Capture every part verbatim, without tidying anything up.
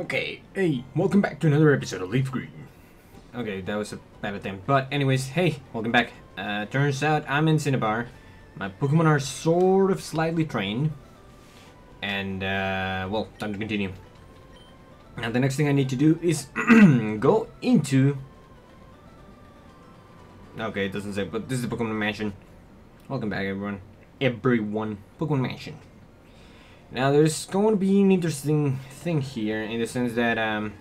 Okay, hey, welcome back to another episode of Leaf Green. Okay, that was a bad attempt, but anyways, hey, welcome back. Uh, turns out I'm in Cinnabar. My Pokemon are sort of slightly trained. And, uh, well, time to continue. Now the next thing I need to do is go into... Okay, it doesn't say, but this is the Pokemon Mansion. Welcome back, everyone. Everyone, Pokemon Mansion. Now there's going to be an interesting thing here in the sense that um,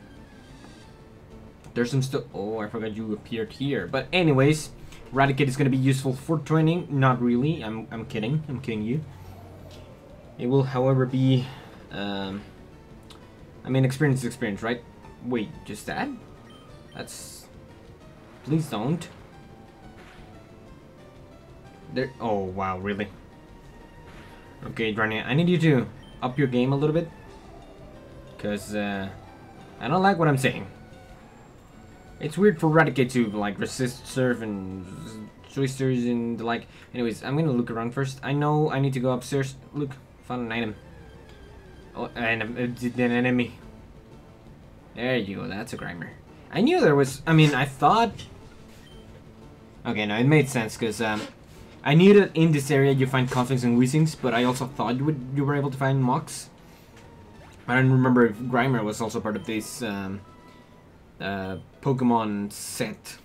there's some stuff. Oh, I forgot you appeared here. But anyways, Raticate is going to be useful for training. Not really. I'm I'm kidding. I'm kidding you. It will, however, be. Um, I mean, experience is experience, right? Wait, just that? That's. Please don't. There. Oh wow, really? Okay, Drania, I need you to up your game a little bit, because uh, I don't like what I'm saying. It's weird for Raticate to like resist Surf and Twisters and the like. Anyways, I'm gonna look around first. I know I need to go upstairs. Look, found an item. Oh, and it's an enemy. There you go, that's a Grimer. I knew there was, I mean, I thought... Okay, no, it made sense, because... Um, I knew that in this area you find Conflicts and Weezings, but I also thought you, would, you were able to find Mox. I don't remember if Grimer was also part of this um, uh, Pokemon set,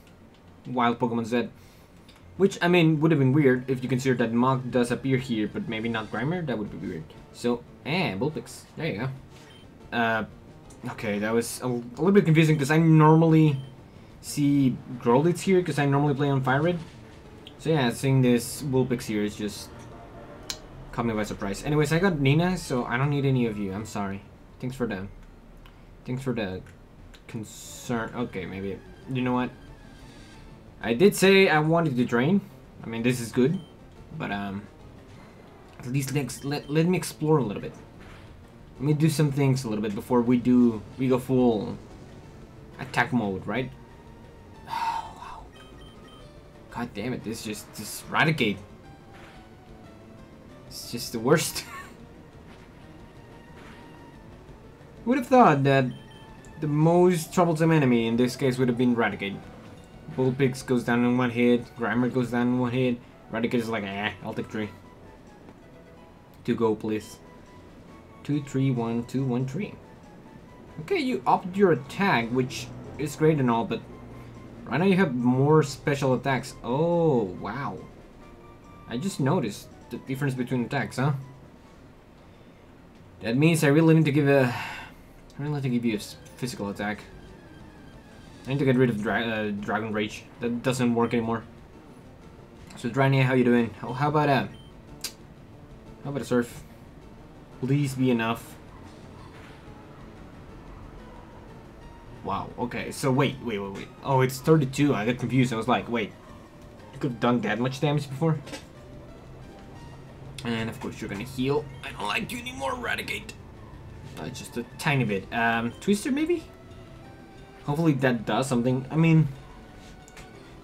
wild Pokemon set. Which, I mean, would have been weird if you consider that Mox does appear here, but maybe not Grimer, that would be weird. So, eh, Vulpix, there you go. Uh, okay, that was a, a little bit confusing because I normally see Growlithe here because I normally play on FireRed. So yeah, seeing this Vulpix here is just caught me by surprise. Anyways, I got Nina, so I don't need any of you. I'm sorry. Thanks for the... Thanks for the concern. Okay, maybe... You know what? I did say I wanted to drain. I mean, this is good. But, um... at least let, let, let me explore a little bit. Let me do some things a little bit before we do... We go full attack mode, right? God damn it, this just, this Raticate. It's just the worst. Would have thought that the most troublesome enemy in this case would have been Raticate. Vulpix goes down in one hit, Grimer goes down in one hit, Raticate is like, eh, I'll take three. Two go, please. Two, three, one, two, one, three. Okay, you upped your attack, which is great and all, but... Right now you have more special attacks. Oh, wow. I just noticed the difference between attacks, huh? That means I really need to give a... I really need to give you a physical attack. I need to get rid of dra uh, Dragon Rage. That doesn't work anymore. So, Drania, how you doing? Oh, how about a... How about a Surf? Please be enough. Wow, okay, so wait, wait, wait, wait. Oh, it's thirty-two, I got confused. I was like, wait, you could have done that much damage before? And of course you're gonna heal. I don't like you anymore, Raticate. Uh, just a tiny bit. Um, Twister maybe? Hopefully that does something. I mean,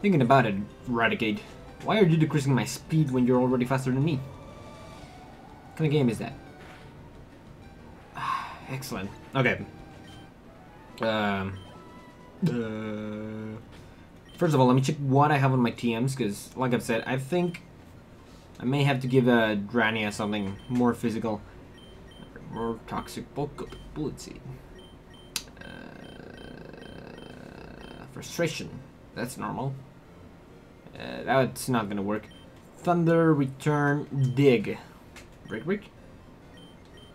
thinking about it, Raticate, why are you decreasing my speed when you're already faster than me? What kind of game is that? Ah, excellent. Okay. Um, uh, first of all, let me check what I have on my T Ms, because, like I've said, I think I may have to give uh, Drania something more physical. More toxic bulk up, bullet seed. Uh, frustration. That's normal. Uh, that's not gonna work. Thunder, return, dig. Brick Break?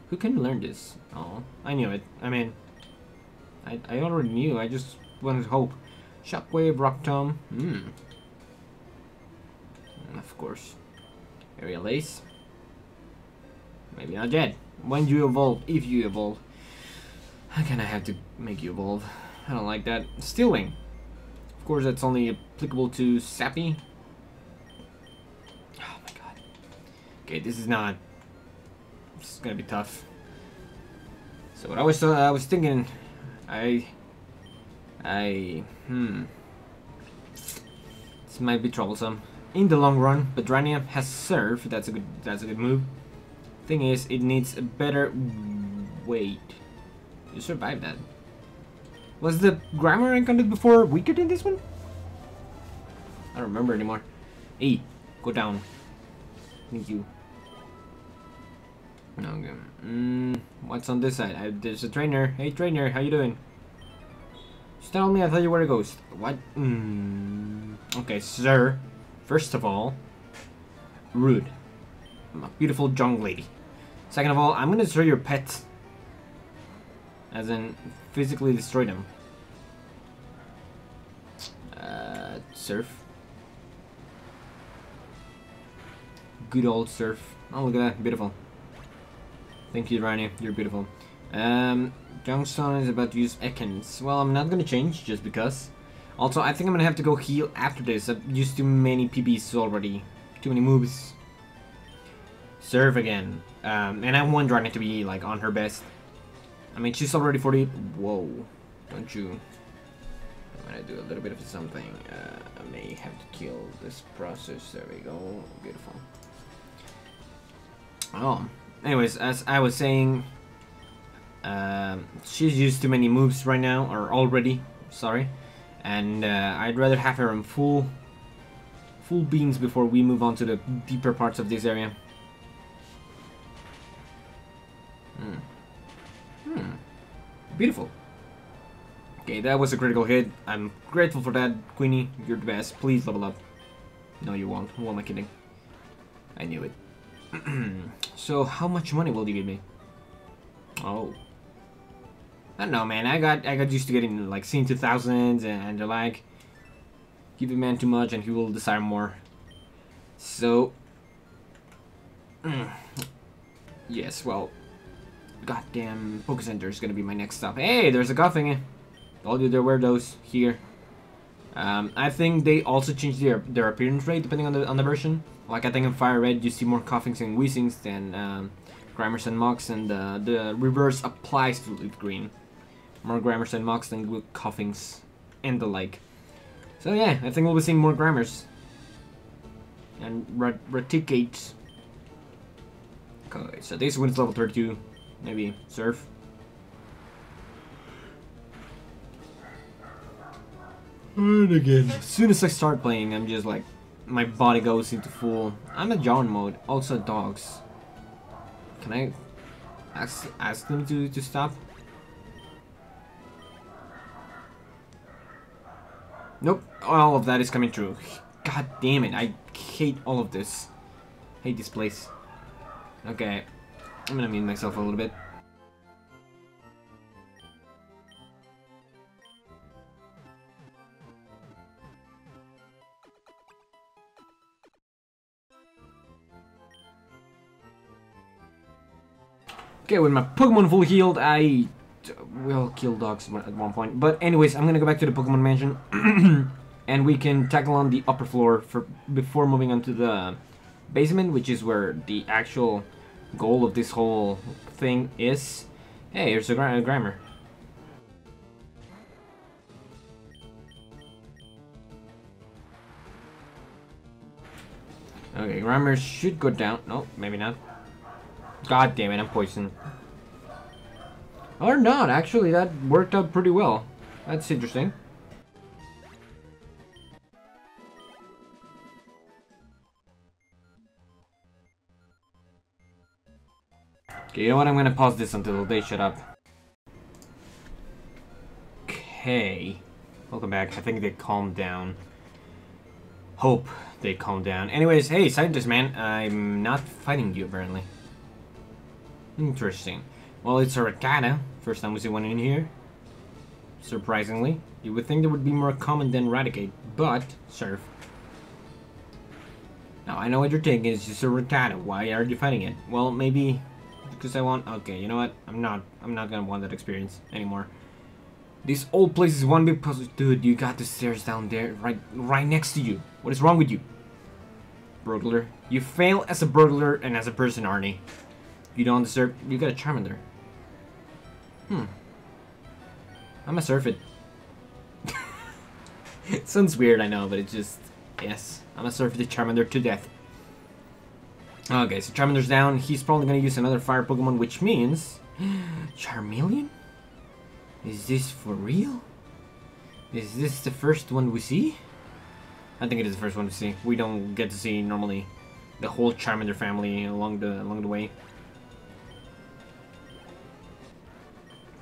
Who can learn this? Oh, I knew it. I mean... I, I already knew, I just wanted hope. Shockwave, Rock Tomb, hmm. Of course. Aerial Ace. Maybe not yet. When you evolve, if you evolve. How can I have to make you evolve? I don't like that. Steel Wing. Of course, that's only applicable to Sappy. Oh my god. Okay, this is not... This is gonna be tough. So what I was, uh, I was thinking... I, I, hmm, this might be troublesome in the long run, but Drania has Surf, that's a good, that's a good move. Thing is, it needs a better, wait, You survived that. Was the Grimer I encountered before weaker than this one? I don't remember anymore. Hey, go down. Thank you. No, I'm good. Mm, what's on this side? I, there's a trainer. Hey, trainer, how you doing? Just tell me, I thought you were a ghost. What? Mm. Okay, sir. First of all, rude. I'm a beautiful young lady. Second of all, I'm gonna destroy your pets. As in, physically destroy them. Uh, Surf. Good old Surf. Oh, look at that. Beautiful. Thank you, Rani. You're beautiful. Um, Youngstone is about to use Ekans. Well, I'm not gonna change, just because. Also, I think I'm gonna have to go heal after this. I've used too many P Bs already. Too many moves. Surf again. Um, and I want Rani to be, like, on her best. I mean, she's already forty. Whoa. Don't you? I'm gonna do a little bit of something. Uh, I may have to kill this process. There we go. Beautiful. Oh. Anyways, as I was saying, uh, she's used too many moves right now, or already. Sorry. And uh, I'd rather have her in full, full beans before we move on to the deeper parts of this area. Hmm. Hmm. Beautiful. Okay, that was a critical hit. I'm grateful for that, Queenie. You're the best. Please level up. No, you won't. Who am I kidding? I knew it. So, how much money will you give me? Oh. I don't know, man. I got I got used to getting, like, seen two thousands and, and the like. Give a man too much and he will desire more. So. Yes, well. Goddamn Poké Center is gonna be my next stop. Hey, there's a coughing. All you there were those here. Um, I think they also changed their their appearance rate depending on the on the version. Like I think in FireRed you see more coughings and wheezings than um, Grimers and Mocks, and uh, the reverse applies to Leaf Green. More Grimers and Mocks than good coughings and the like. So yeah, I think we'll be seeing more Grimers and rat Raticate. Okay, so this one's level thirty-two. Maybe Surf. And again. As soon as I start playing, I'm just like, my body goes into full. I'm a yawn mode. Also dogs. Can I ask ask them to to stop? Nope. All of that is coming true. God damn it! I hate all of this. Hate this place. Okay. I'm gonna mute myself a little bit. Okay, with my Pokemon full healed, I will kill dogs at one point. But anyways, I'm gonna go back to the Pokemon Mansion. And we can tackle on the upper floor for before moving on to the basement, which is where the actual goal of this whole thing is. Hey, here's a Grimer. Grimer. Okay, Grimer should go down. No, maybe not. God damn it, I'm poisoned. Or not, actually, that worked out pretty well. That's interesting. Okay, you know what? I'm gonna pause this until they shut up. Okay. Welcome back. I think they calmed down. Hope they calmed down. Anyways, hey, scientist man. I'm not fighting you, apparently. Interesting. Well, it's a Rattata. First time we see one in here. Surprisingly. You would think that would be more common than Raticate, but Surf. Now, I know what you're thinking. It's just a Rattata. Why are you fighting it? Well, maybe... because I want... okay, you know what? I'm not... I'm not gonna want that experience anymore. This old place is one big puzzle. Dude, you got the stairs down there right right next to you. What is wrong with you? Burglar. You fail as a burglar and as a person, Arnie. You don't deserve... you got a Charmander. Hmm. I'm a Surf it. It sounds weird, I know, but it's just... yes. I'm a Surf the Charmander to death. Okay, so Charmander's down. He's probably going to use another fire Pokemon, which means... Charmeleon? Is this for real? Is this the first one we see? I think it is the first one we see. We don't get to see normally the whole Charmander family along the along the way.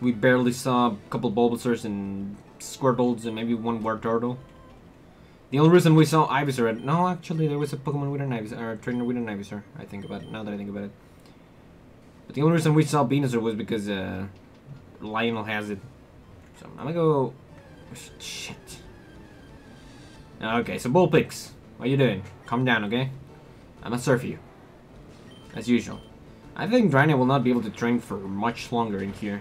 We barely saw a couple Bulbasaurs and Squirtles and maybe one Wartortle. The only reason we saw Ivysaur, no, actually there was a Pokemon with an Ivysaur, or a trainer with an Ivysaur, I think about it, now that I think about it. But the only reason we saw Venusaur was because uh, Lionel has it. So I'm gonna go... Shit. Okay, so Vulpix, what are you doing? Calm down, okay? I'm gonna surf you. As usual. I think Drania will not be able to train for much longer in here.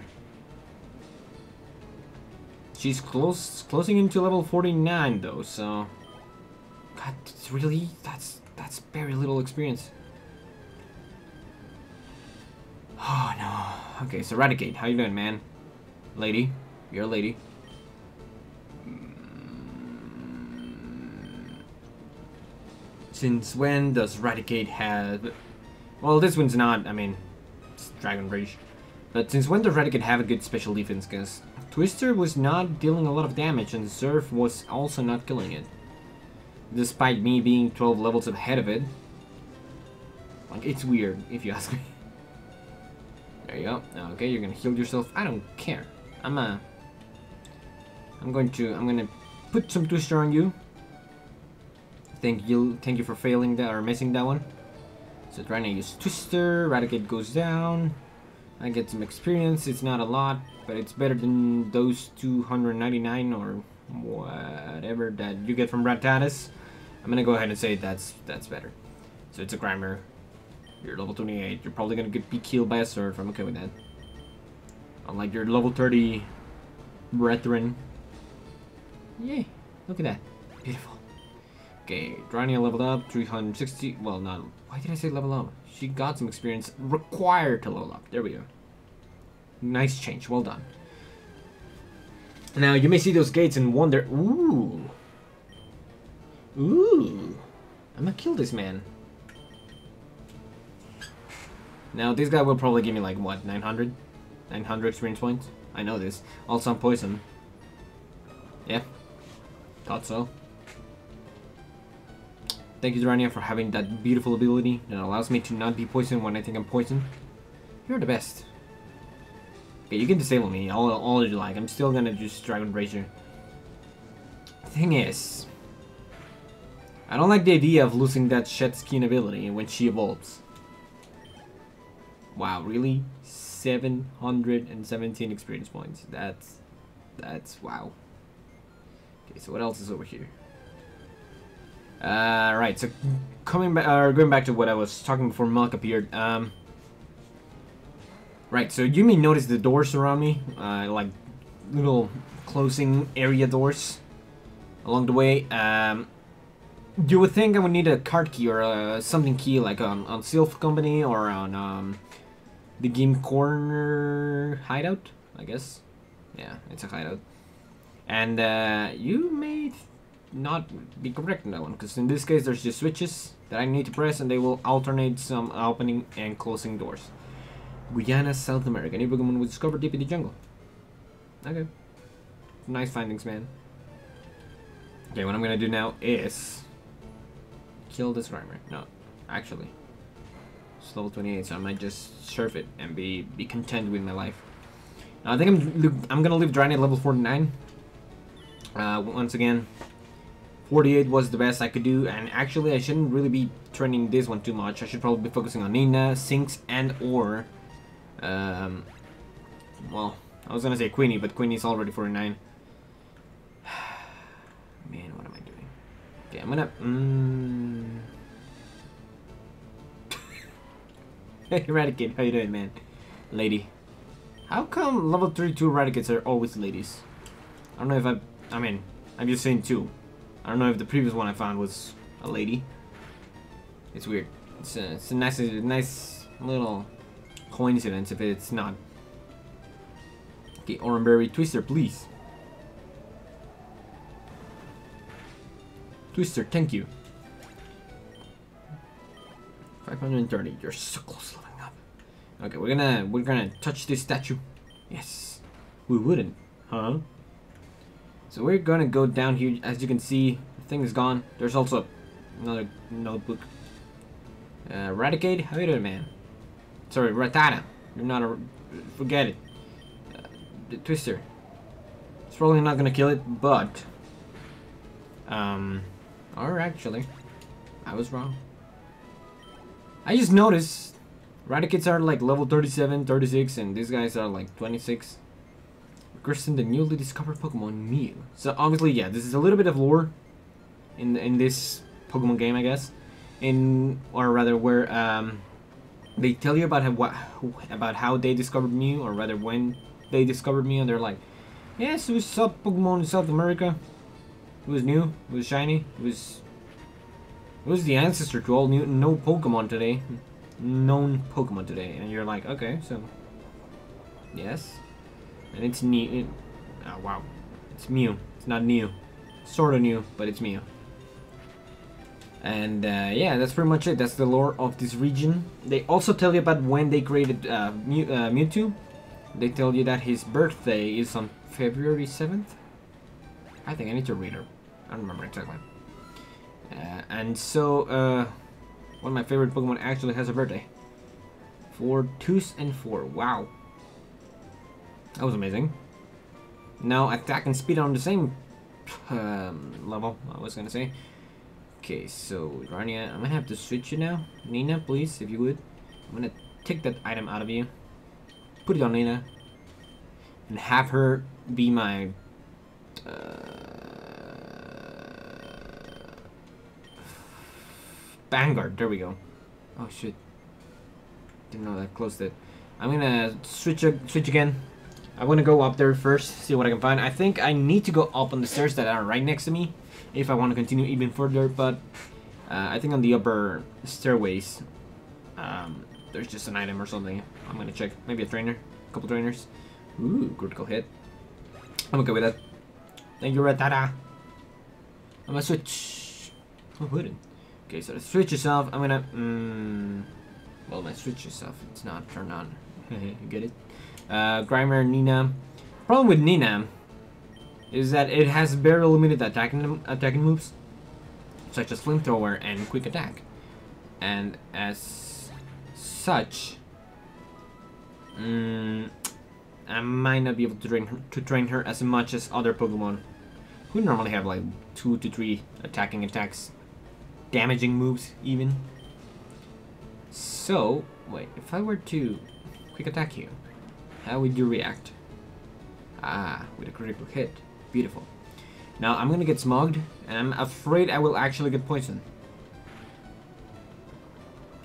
She's close, closing into level forty-nine though, so... God, really? That's, that's very little experience. Oh no. Okay, so Raticate, how you doing, man? Lady, you're a lady. Since when does Raticate have... Well, this one's not, I mean, it's Dragon Rage. But since when does Raticate have a good special defense? Because Twister was not dealing a lot of damage and Surf was also not killing it. Despite me being twelve levels ahead of it. Like, it's weird, if you ask me. There you go. Okay, you're gonna heal yourself. I don't care. I'm uh, I'm going to, I'm gonna put some Twister on you. Thank you, thank you for failing that or missing that one. So trying to use Twister, Raticate goes down. I get some experience, it's not a lot, but it's better than those two hundred ninety-nine or whatever that you get from Rattatas. I'm gonna go ahead and say that's that's better. So it's a Grimer, you're level twenty-eight, you're probably gonna get be killed by a Surf, I'm okay with that. Unlike your level thirty brethren. Yay, look at that, beautiful. Okay, Drania leveled up, three hundred sixty, well not, why did I say level up? She got some experience required to level up, there we go. Nice change, well done. Now you may see those gates and wonder, ooh. Ooh, I'm gonna kill this man. Now this guy will probably give me like, what, nine hundred? nine hundred experience points? I know this, also I'm poison. Yeah, thought so. Thank you, Drania, for having that beautiful ability that allows me to not be poisoned when I think I'm poisoned. You're the best. Okay, you can disable me all, all you like. I'm still gonna just Dragon Rage you. Thing is, I don't like the idea of losing that shed skin ability when she evolves. Wow, really? seven hundred seventeen experience points. That's... That's... wow. Okay, so what else is over here? Uh, right, so coming back, or uh, going back to what I was talking before Malk appeared. Um, right, so you may notice the doors around me, uh, like little closing area doors along the way. Um, you would think I would need a card key or a something key, like on on Sylph Company or on um, the Game Corner hideout, I guess. Yeah, it's a hideout, and uh, you may. Not be correct in that one, because in this case there's just switches that I need to press and they will alternate some opening and closing doors. Guyana, South America. New Pokemon was discovered deep in the jungle. Okay. Nice findings, man. Okay, what I'm gonna do now is kill this Grimer. No, actually. It's level twenty-eight, so I might just surf it and be be content with my life. Now I think I'm I'm gonna leave Drania at level forty-nine. Uh once again. forty-eight was the best I could do, and actually I shouldn't really be training this one too much. I should probably be focusing on Nina, Synx, and or... Um, well, I was gonna say Queenie, but Queenie's already forty-nine. Man, what am I doing? Okay, I'm gonna... Mm... Hey, Raticate, how you doing, man? Lady. How come level thirty-two Raticates are always ladies? I don't know if I... I mean, I'm just saying two. I don't know if the previous one I found was a lady. It's weird. It's a, it's a nice, a nice little coincidence if it's not. Okay, Oranberry, Twister, please. Twister, thank you. five hundred thirty. You're so close leveling up. Okay, we're gonna we're gonna touch this statue. Yes, we wouldn't. Huh? So we're gonna go down here. As you can see, the thing is gone. There's also another notebook. Uh, Raticate? How you doing, man? Sorry, Rattata. You're not a... Forget it. Uh, the Twister. It's probably not gonna kill it, but... Um... Or actually, I was wrong. I just noticed Raticates are like level thirty-seven, thirty-six, and these guys are like twenty-six. Christen the newly discovered Pokemon Mew. So obviously, yeah, this is a little bit of lore in in this Pokemon game, I guess. In or rather, where um, they tell you about how what, about how they discovered Mew, or rather when they discovered Mew, and they're like, yes, we saw Pokemon in South America. It was new. It was shiny. It was. It was the ancestor to all new no Pokemon today, known Pokemon today, and you're like, okay, so yes, and it's new. It, oh wow, it's Mew. It's not new, sort of new, but it's Mew. And uh, yeah, that's pretty much it. That's the lore of this region. They also tell you about when they created uh, Mew, uh, Mewtwo. They tell you that his birthday is on February seventh. I think I need to read her. I don't remember exactly. Uh, and so, uh, one of my favorite Pokemon actually has a birthday. Four twos and four. Wow. That was amazing. Now, attack and speed are on the same um, level, I was gonna say. Okay, so, Drania, I'm gonna have to switch you now. Nina, please, if you would. I'm gonna take that item out of you. Put it on Nina. And have her be my... Uh, Vanguard, there we go. Oh shit, didn't know that closed it. I'm gonna switch a, switch again. I'm gonna go up there first, see what I can find. I think I need to go up on the stairs that are right next to me if I want to continue even further, but uh, I think on the upper stairways um, there's just an item or something. I'm gonna check, maybe a trainer, a couple trainers. Ooh, critical hit. I'm okay with that. Thank you, Rattata. I'm gonna switch. Oh, who didn't? Okay, so to switch yourself, I'm gonna, um, well, my switch yourself, it's not turned on, you get it? Uh, Grimer, Nina. Problem with Nina is that it has very limited attacking, attacking moves, such as flamethrower and quick attack. And as such, um, I might not be able to train her, to train her as much as other Pokemon, who normally have like two to three attacking attacks. Damaging moves, even. So, wait, if I were to quick attack you, how would you react? Ah, with a critical hit. Beautiful. Now, I'm gonna get smogged, and I'm afraid I will actually get poisoned.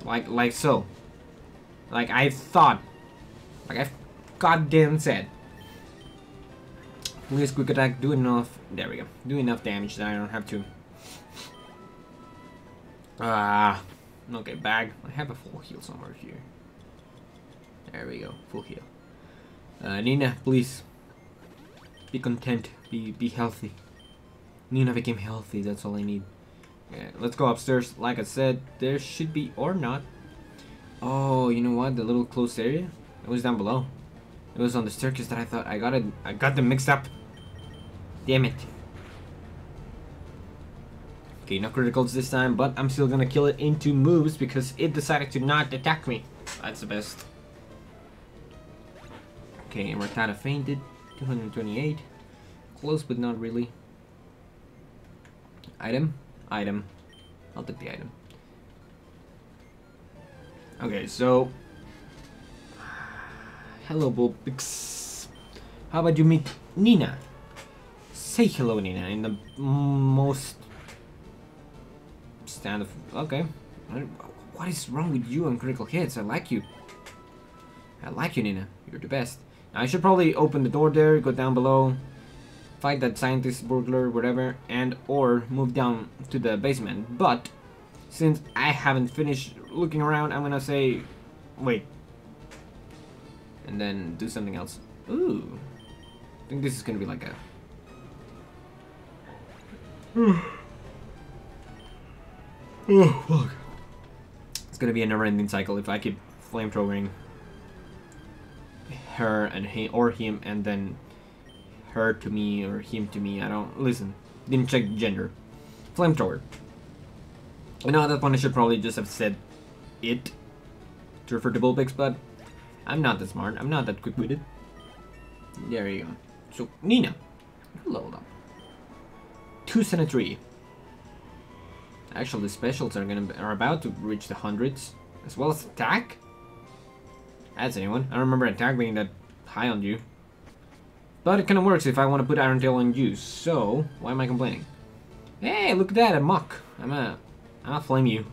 Like, like so. Like I thought. Like I goddamn said. Please, quick attack, do enough. There we go. Do enough damage that I don't have to. Ah, uh, okay, bag. I have a full heal somewhere here. There we go, full heal. Uh, Nina, please. Be content, be be healthy. Nina became healthy, that's all I need. Okay, let's go upstairs. Like I said, there should be, or not. Oh, you know what, the little closed area? It was down below. It was on the staircase that I thought, I got it, I got them mixed up. Damn it. Okay, no criticals this time, but I'm still gonna kill it in two moves because it decided to not attack me. That's the best. Okay, and Rattata fainted. two hundred twenty-eight. Close, but not really. Item? Item. I'll take the item. Okay, so... Hello, Vulpix. How about you meet Nina? Say hello, Nina, in the most... Stand of okay. What is wrong with you on critical hits? I like you. I like you, Nina. You're the best. Now, I should probably open the door there, go down below, fight that scientist, burglar, whatever, and or move down to the basement. But since I haven't finished looking around, I'm gonna say, wait, and then do something else. Ooh, I think this is gonna be like a. Oh, fuck. It's gonna be a never-ending cycle if I keep flamethrowing her and he or him, and then her to me or him to me. I don't listen. Didn't check gender. Flamethrower. I know at that point I should probably just have said it to refer to Vulpix, but I'm not that smart. I'm not that quick-witted. There you go. So Nina, leveled up. two seventy-three. Actually, the specials are gonna are about to reach the hundreds, as well as attack. That's anyone. I don't remember attack being that high on you. But it kind of works if I want to put Iron Tail on you, so why am I complaining? Hey, look at that, a muck. I'm a, I'll flame you.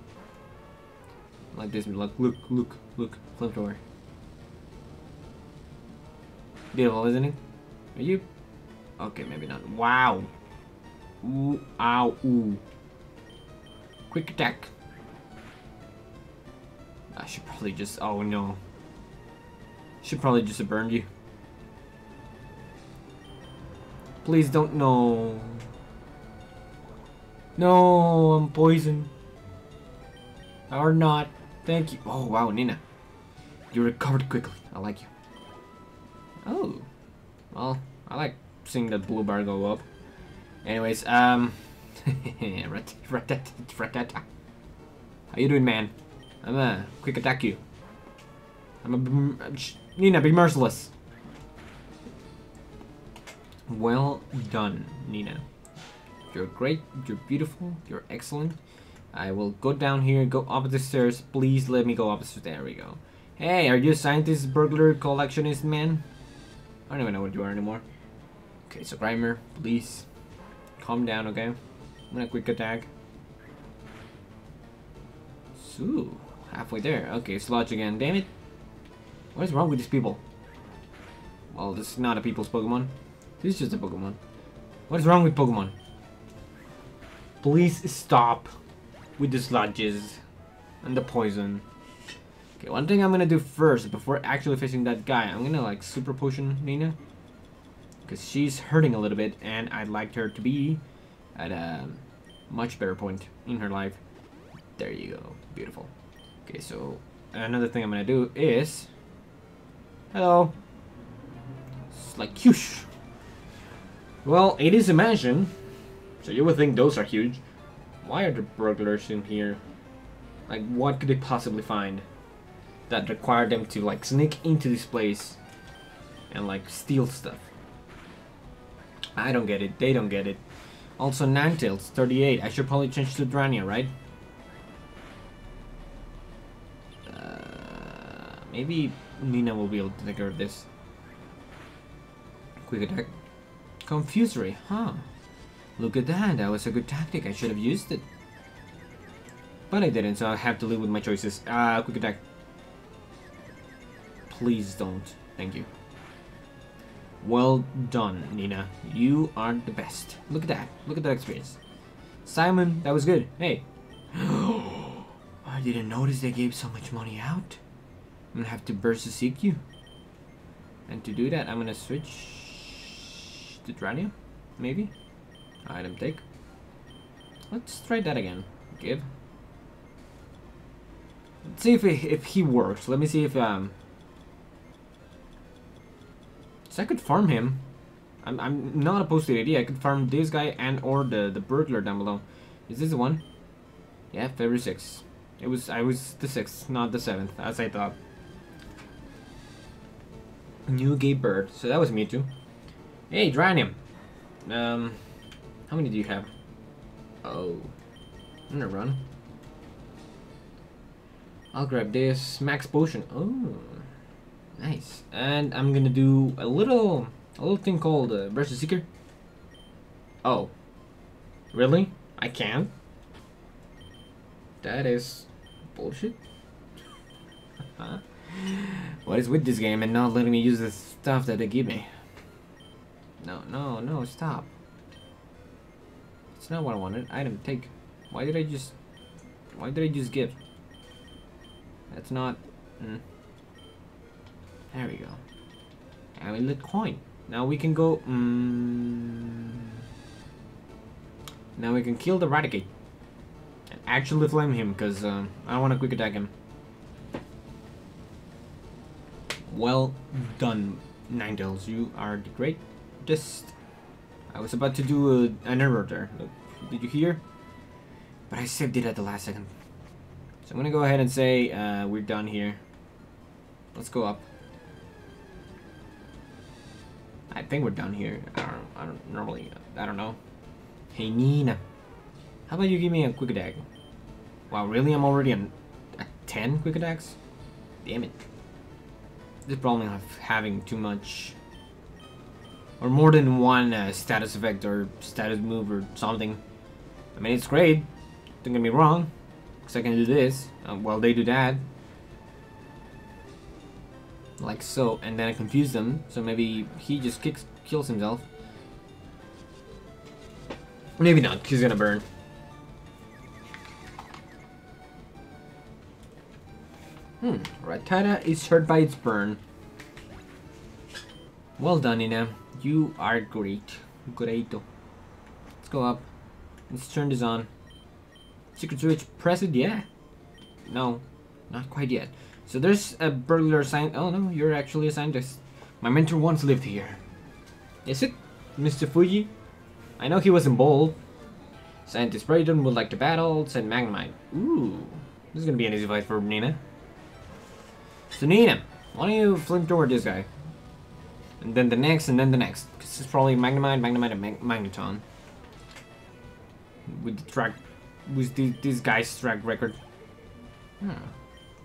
Like this, look, look, look, look, flamethrower. Beautiful, isn't it? Are you? Okay, maybe not. Wow. Ooh, ow, ooh. Quick attack. I should probably just, oh no. Should probably just have burned you. Please don't, no. No, I'm poisoned. Or not. Thank you. Oh, wow, Nina. You recovered quickly. I like you. Oh. Well, I like seeing that blue bar go up. Anyways, um... Rattata. How you doing, man? I'm gonna quick attack you. I'm a... Nina, be merciless. Well done, Nina. You're great, you're beautiful, you're excellent. I will go down here, go up the stairs. Please let me go up the stairs. There we go. Hey, are you a scientist, burglar, collectionist, man? I don't even know what you are anymore. Okay, so Grimer, please calm down, okay? I'm gonna quick attack. Ooh, halfway there. Okay, Sludge again. Damn it. What is wrong with these people? Well, this is not a people's Pokemon. This is just a Pokemon. What is wrong with Pokemon? Please stop with the sludges and the poison. Okay, one thing I'm gonna do first before actually facing that guy, I'm gonna like super potion Nina, because she's hurting a little bit and I'd like her to be at a much better point in her life. There you go, beautiful. Okay, so another thing I'm gonna do is, hello, it's like huge. Well, it is a mansion, so you would think those are huge. Why are the burglars in here? Like, what could they possibly find that required them to like sneak into this place and like steal stuff? I don't get it. They don't get it. Also, Ninetales thirty-eight. I should probably change to Drania, right? Uh, maybe Nina will be able to take care of this. Quick attack. Confusory, huh? Look at that, that was a good tactic, I should have used it. But I didn't, so I have to live with my choices. Ah, uh, quick attack. Please don't, thank you. Well done, Nina. You are the best. Look at that, look at that experience. Simon, that was good, hey. I didn't notice they gave so much money out. I'm gonna have to burst to seek you. And to do that, I'm gonna switch to Drania, maybe? Item take. Let's try that again. Give. Let's see if he, if he works. Let me see if um. So I could farm him. I'm I'm not opposed to the idea. I could farm this guy and or the the burglar down below. Is this the one? Yeah, February sixth. It was I was the sixth, not the seventh, as I thought. New gay bird. So that was Mewtwo. Hey, Dranium! Um, how many do you have? Oh, I'm gonna run. I'll grab this max potion. Oh, nice. And I'm gonna do a little, a little thing called uh, Burst the Seeker. Oh, really? I can? That is bullshit. Huh? What is with this game and not letting me use the stuff that they give me? No, no, no, stop. It's not what I wanted. Item, take. Why did I just... Why did I just give? That's not... Mm. There we go. And we lit coin. Now we can go... Mm, now we can kill the Raticate. And actually flame him, because uh, I don't want to quick attack him. Well done, Ninetales. You are the great... just... I was about to do a, an error there. Look, did you hear? But I saved it at the last second. So I'm gonna go ahead and say uh, we're done here. Let's go up. I think we're done here. I don't, I don't normally, I don't know. Hey Nina, how about you give me a quick attack? Wow, really? I'm already on at ten quick attacks? Damn it. This problem of having too much or more than one uh, status effect or status move or something. I mean, it's great. Don't get me wrong, because I can do this uh, while they do that. Like so, and then I confuse them, so maybe he just kicks, kills himself. Maybe not, he's gonna burn. Hmm, Rattata is hurt by its burn. Well done, Nina. You are great. Greato. Let's go up. Let's turn this on. Secret switch, press it, yeah? No, not quite yet. So there's a burglar sign. Oh no, you're actually a scientist. My mentor once lived here. Is it? Mister Fuji? I know he was involved. Scientist Brayden would like to battle, said Magnemite. Ooh, this is gonna be an easy fight for Nina. So Nina, why don't you flip toward this guy? And then the next, and then the next. Because it's probably Magnemite, Magnemite, and Mag Magneton. With the track, with the, this guy's track record. Hmm.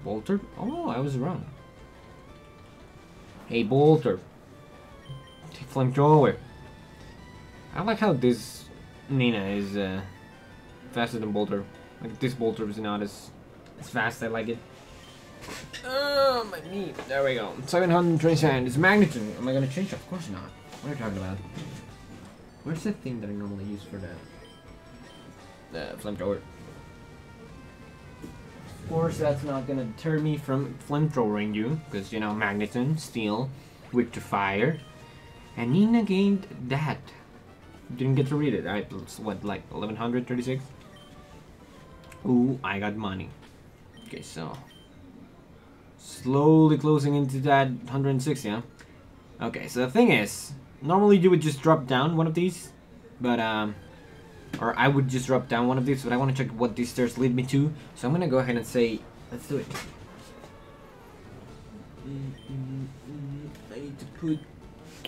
Bolter? Oh, I was wrong. Hey, Bolter. Flamethrower. I like how this Nina is uh, faster than Bolter. Like, this Bolter is not as, as fast, I like it. Oh, my knee. There we go. seven hundred twenty-seven. It's Magneton. Am I gonna change? Of course not. What are you talking about? Where's the thing that I normally use for that? The uh, flamethrower. Of course, that's not gonna deter me from flamethrowering you, because you know, Magneton, steel, with the fire, and Nina gained that. Didn't get to read it. Alright, what, like eleven hundred thirty-six? Ooh, I got money. Okay, so slowly closing into that one hundred sixty, huh? Okay, so the thing is, normally you would just drop down one of these, but um. Or I would just drop down one of these, but I want to check what these stairs lead me to. So I'm going to go ahead and say, let's do it. Mm, mm, mm, I need to put...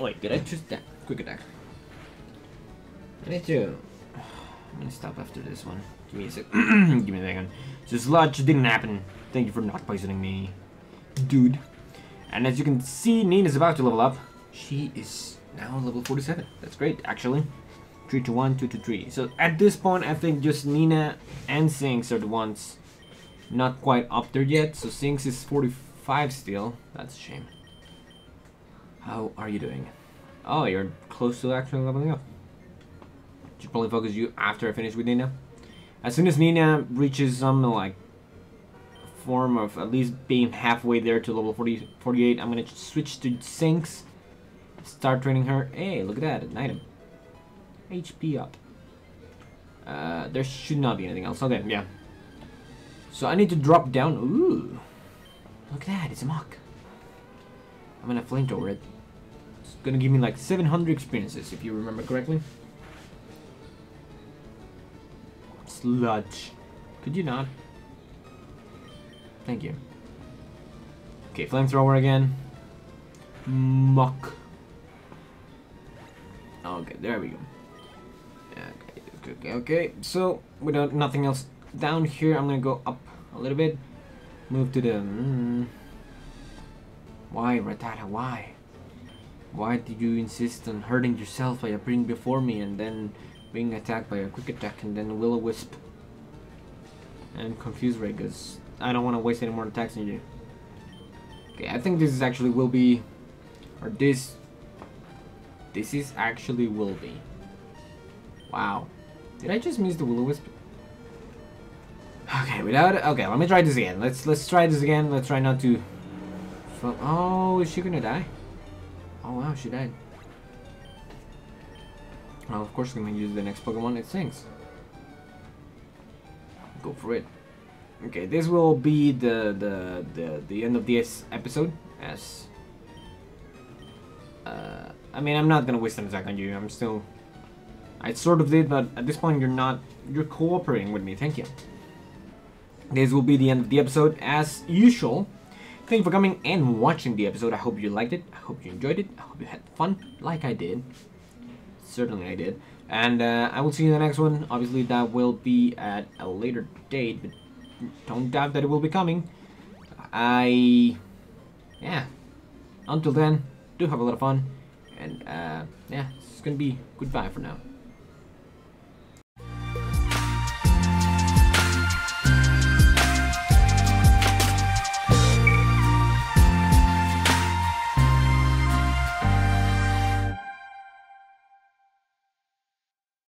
Wait, did I choose that? Quick attack. I need to... I'm going to stop after this one. Give me a sec. Give me a second. So sludge didn't happen. Thank you for not poisoning me, dude. And as you can see, Nina's about to level up. She is now level forty-seven. That's great, actually. three to one, two to three. So at this point, I think just Nina and Synx are the ones not quite up there yet. So Synx is forty-five still. That's a shame. How are you doing? Oh, you're close to actually leveling up. Should probably focus you after I finish with Nina. As soon as Nina reaches some like form of at least being halfway there to level forty, forty-eight, I'm gonna switch to Synx. Start training her. Hey, look at that, an item. H P up. Uh, there should not be anything else. Okay, yeah. So I need to drop down. Ooh. Look at that, it's a mock. I'm gonna flamethrower it. It's gonna give me like seven hundred experiences, if you remember correctly. Sludge. Could you not? Thank you. Okay, flamethrower again. Mock. Okay, there we go. Okay, okay, okay, okay. So, without nothing else down here, I'm gonna go up a little bit. Move to the... Mm, why, Rattata, why? Why did you insist on hurting yourself by appearing before me and then being attacked by a quick attack and then Will-O-Wisp? And confuse Ray, because I don't want to waste any more attacks on you. Okay, I think this is actually will be... Or this... This is actually will be. Wow. Did I just miss the Will-O-Wisp? Okay, without it, okay, let me try this again. Let's let's try this again. Let's try not to fall. Oh, is she gonna die? Oh wow, she died. Well, of course we're gonna use the next Pokemon, it sinks. Go for it. Okay, this will be the the the, the end of this episode, as Uh, I mean, I'm not gonna waste an attack on you. I'm still... I sort of did, but at this point you're not... You're cooperating with me. Thank you. This will be the end of the episode, as usual. Thank you for coming and watching the episode. I hope you liked it. I hope you enjoyed it. I hope you had fun, like I did. Certainly I did. And uh, I will see you in the next one. Obviously, that will be at a later date, but don't doubt that it will be coming. I... Yeah. Until then, do have a lot of fun. And, uh, yeah, it's gonna be goodbye for now.